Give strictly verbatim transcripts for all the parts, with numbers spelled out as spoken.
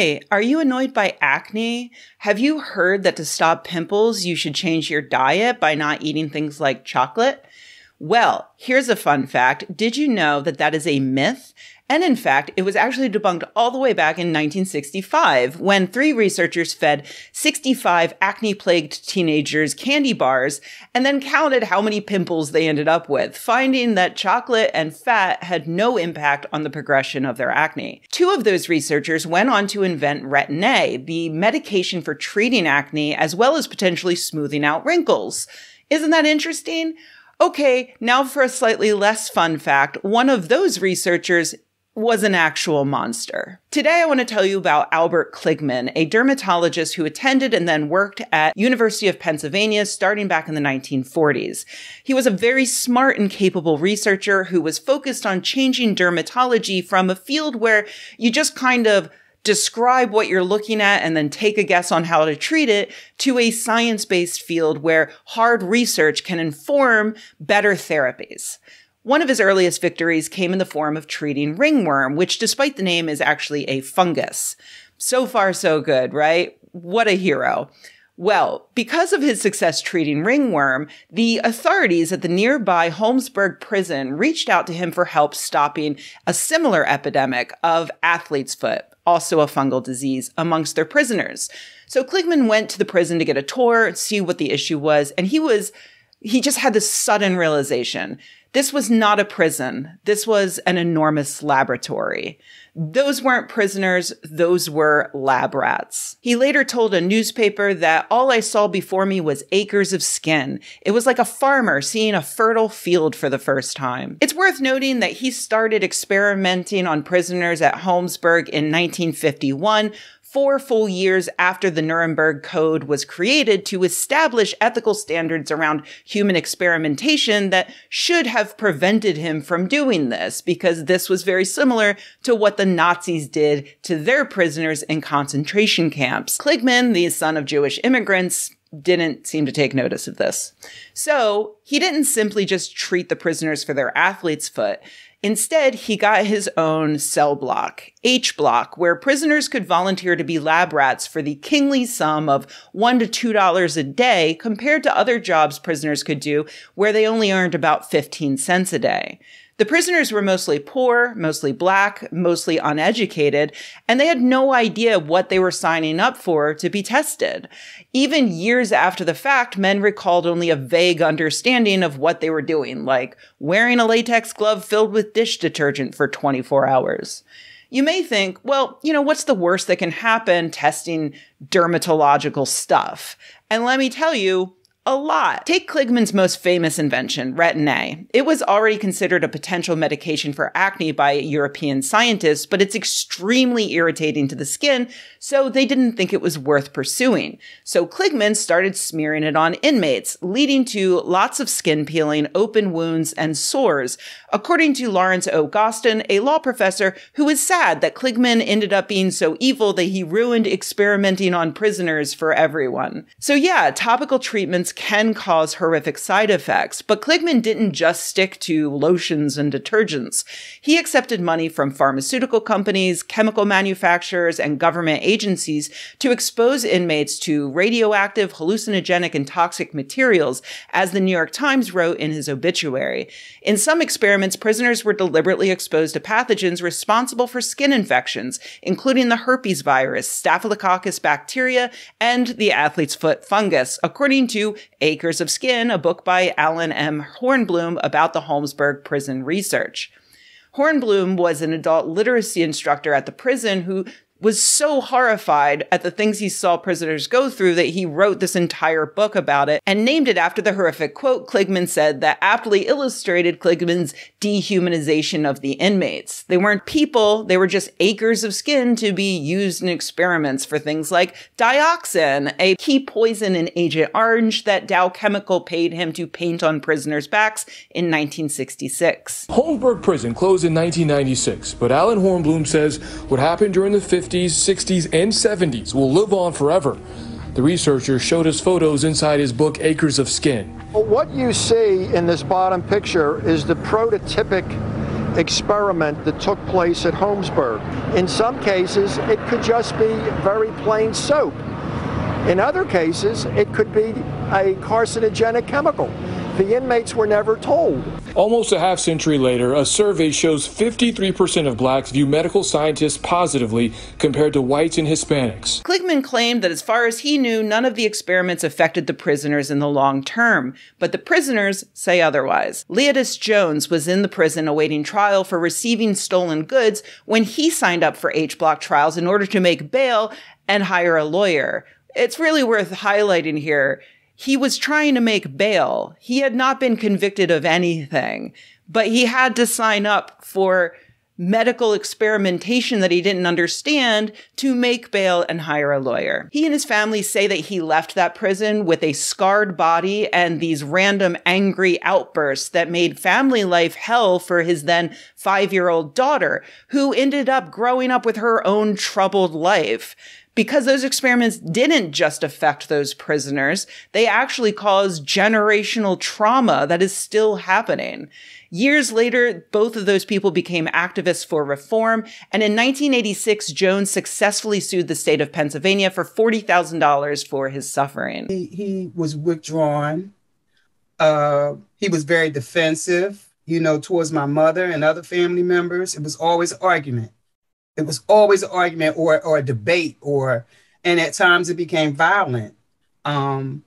Hey, are you annoyed by acne? Have you heard that to stop pimples, you should change your diet by not eating things like chocolate? Well, here's a fun fact. Did you know that that is a myth? And in fact, it was actually debunked all the way back in nineteen sixty-five when three researchers fed sixty-five acne-plagued teenagers candy bars and then counted how many pimples they ended up with, finding that chocolate and fat had no impact on the progression of their acne. Two of those researchers went on to invent Retin-A, the medication for treating acne as well as potentially smoothing out wrinkles. Isn't that interesting? Okay, now for a slightly less fun fact. One of those researchers was an actual monster. Today, I want to tell you about Albert Kligman, a dermatologist who attended and then worked at University of Pennsylvania starting back in the nineteen forties. He was a very smart and capable researcher who was focused on changing dermatology from a field where you just kind of describe what you're looking at and then take a guess on how to treat it to a science-based field where hard research can inform better therapies. One of his earliest victories came in the form of treating ringworm, which despite the name is actually a fungus. So far, so good, right? What a hero. Well, because of his success treating ringworm, the authorities at the nearby Holmesburg prison reached out to him for help stopping a similar epidemic of athlete's foot, also a fungal disease, amongst their prisoners. So Kligman went to the prison to get a tour, see what the issue was, and he was, he just had this sudden realization. This was not a prison. This was an enormous laboratory. Those weren't prisoners. Those were lab rats. He later told a newspaper that all I saw before me was acres of skin. It was like a farmer seeing a fertile field for the first time. It's worth noting that he started experimenting on prisoners at Holmesburg in nineteen fifty-one, four full years after the Nuremberg Code was created to establish ethical standards around human experimentation that should have prevented him from doing this, because this was very similar to what the Nazis did to their prisoners in concentration camps. Kligman, the son of Jewish immigrants, didn't seem to take notice of this. So he didn't simply just treat the prisoners for their athlete's foot. Instead, he got his own cell block, H block, where prisoners could volunteer to be lab rats for the kingly sum of one dollar to two dollars a day compared to other jobs prisoners could do where they only earned about fifteen cents a day. The prisoners were mostly poor, mostly black, mostly uneducated, and they had no idea what they were signing up for to be tested. Even years after the fact, men recalled only a vague understanding of what they were doing, like wearing a latex glove filled with dish detergent for twenty-four hours. You may think, well, you know, what's the worst that can happen testing dermatological stuff? And let me tell you, a lot. Take Kligman's most famous invention, Retin-A. It was already considered a potential medication for acne by European scientists, but it's extremely irritating to the skin, so they didn't think it was worth pursuing. So Kligman started smearing it on inmates, leading to lots of skin peeling, open wounds, and sores, according to Lawrence O. Gostin, a law professor who was sad that Kligman ended up being so evil that he ruined experimenting on prisoners for everyone. So yeah, topical treatments can cause horrific side effects, but Kligman didn't just stick to lotions and detergents. He accepted money from pharmaceutical companies, chemical manufacturers, and government agencies to expose inmates to radioactive, hallucinogenic, and toxic materials, as the New York Times wrote in his obituary. In some experiments, prisoners were deliberately exposed to pathogens responsible for skin infections, including the herpes virus, Staphylococcus bacteria, and the athlete's foot fungus, according to Acres of Skin, a book by Alan M. Hornblum about the Holmesburg prison research. Hornblum was an adult literacy instructor at the prison who was so horrified at the things he saw prisoners go through that he wrote this entire book about it and named it after the horrific quote Kligman said that aptly illustrated Kligman's dehumanization of the inmates. They weren't people, they were just acres of skin to be used in experiments for things like dioxin, a key poison in Agent Orange that Dow Chemical paid him to paint on prisoners' backs in nineteen sixty-six. Holmesburg Prison closed in nineteen ninety-six, but Alan Hornblum says what happened during the fifties, sixties, and seventies will live on forever. The researcher showed us photos inside his book, Acres of Skin. What you see in this bottom picture is the prototypic experiment that took place at Holmesburg. In some cases, it could just be very plain soap. In other cases, it could be a carcinogenic chemical. The inmates were never told. Almost a half century later, a survey shows fifty-three percent of blacks view medical scientists positively compared to whites and Hispanics. Kligman claimed that as far as he knew, none of the experiments affected the prisoners in the long term, but the prisoners say otherwise. Leotis Jones was in the prison awaiting trial for receiving stolen goods when he signed up for H block trials in order to make bail and hire a lawyer. It's really worth highlighting here. He was trying to make bail. He had not been convicted of anything, but he had to sign up for medical experimentation that he didn't understand to make bail and hire a lawyer. He and his family say that he left that prison with a scarred body and these random angry outbursts that made family life hell for his then five-year-old daughter, who ended up growing up with her own troubled life. Because those experiments didn't just affect those prisoners, they actually caused generational trauma that is still happening. Years later, both of those people became activists for reform, and in nineteen eighty-six, Jones successfully sued the state of Pennsylvania for forty thousand dollars for his suffering. He, he was withdrawn. Uh, he was very defensive, you know, towards my mother and other family members. It was always argument. It was always an argument or, or a debate, or, and at times it became violent. Um,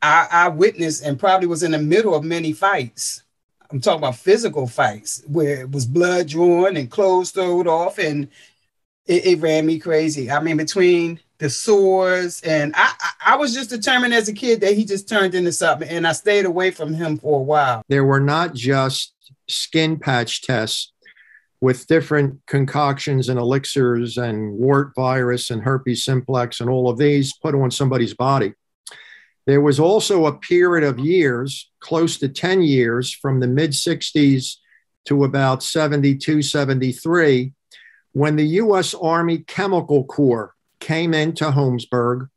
I, I witnessed and probably was in the middle of many fights. I'm talking about physical fights where it was blood drawn and clothes thrown off, and it, it ran me crazy. I mean, between the sores, and I, I, I was just determined as a kid that he just turned into something, and I stayed away from him for a while. There were not just skin patch tests with different concoctions and elixirs and wart virus and herpes simplex and all of these put on somebody's body. There was also a period of years, close to ten years, from the mid sixties to about seventy-two, seventy-three, when the U S Army Chemical Corps came into Holmesburg,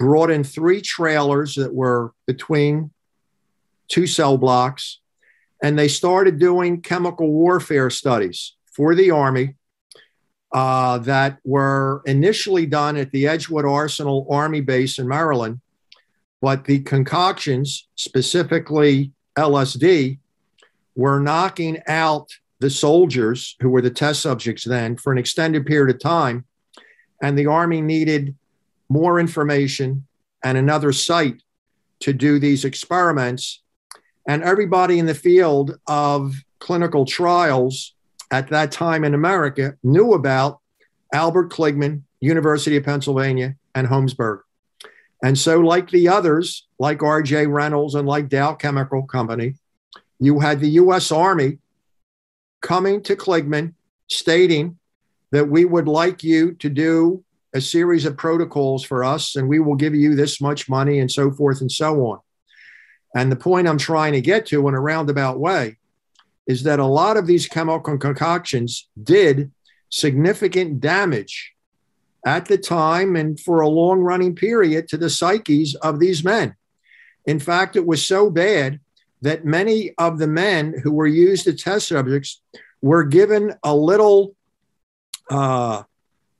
brought in three trailers that were between two cell blocks, and they started doing chemical warfare studies for the Army uh, that were initially done at the Edgewood Arsenal Army base in Maryland. But the concoctions, specifically L S D, were knocking out the soldiers who were the test subjects then for an extended period of time. And the Army needed more information and another site to do these experiments. And everybody in the field of clinical trials at that time in America knew about Albert Kligman, University of Pennsylvania, and Holmesburg. And so like the others, like R J Reynolds and like Dow Chemical Company, you had the U S Army coming to Kligman stating that we would like you to do a series of protocols for us, and we will give you this much money and so forth and so on. And the point I'm trying to get to in a roundabout way is that a lot of these chemical concoctions did significant damage at the time and for a long-running period to the psyches of these men. In fact, it was so bad that many of the men who were used as test subjects were given a little, uh,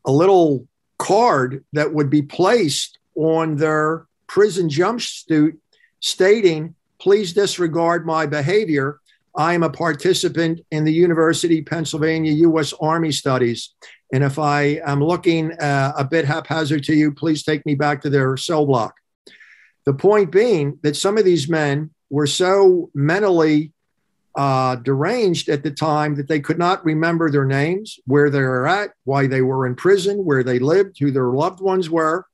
a little card that would be placed on their prison jumpsuit stating, "Please disregard my behavior. I am a participant in the University of Pennsylvania U S Army studies. And if I am looking uh, a bit haphazard to you, please take me back to their cell block." The point being that some of these men were so mentally uh, deranged at the time that they could not remember their names, where they were at, why they were in prison, where they lived, who their loved ones were.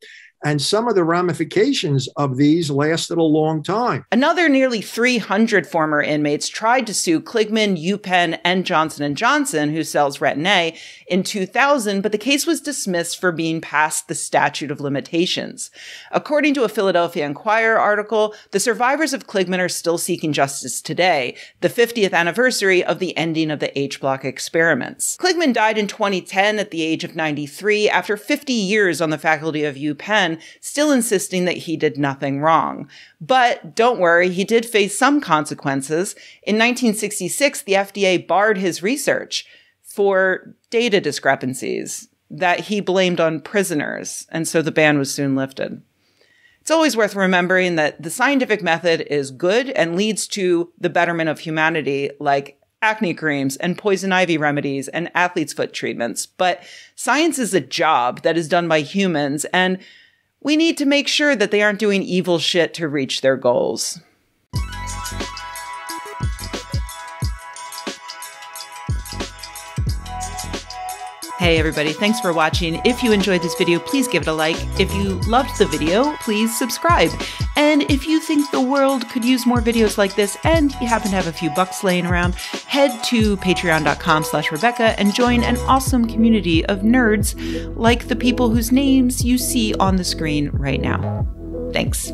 And some of the ramifications of these lasted a long time. Another nearly three hundred former inmates tried to sue Kligman, UPenn, and Johnson and Johnson, who sells Retin-A, in two thousand, but the case was dismissed for being past the statute of limitations. According to a Philadelphia Inquirer article, the survivors of Kligman are still seeking justice today, the fiftieth anniversary of the ending of the H block experiments. Kligman died in twenty ten at the age of ninety-three after fifty years on the faculty of UPenn, again, still insisting that he did nothing wrong. But don't worry, he did face some consequences. In nineteen sixty-six, the F D A barred his research for data discrepancies that he blamed on prisoners, and so the ban was soon lifted. It's always worth remembering that the scientific method is good and leads to the betterment of humanity, like acne creams and poison ivy remedies and athlete's foot treatments. But science is a job that is done by humans, and we need to make sure that they aren't doing evil shit to reach their goals. Hey everybody, thanks for watching. If you enjoyed this video, please give it a like. If you loved the video, please subscribe. And if you think the world could use more videos like this and you happen to have a few bucks laying around, head to patreon.com slash Rebecca and join an awesome community of nerds like the people whose names you see on the screen right now. Thanks.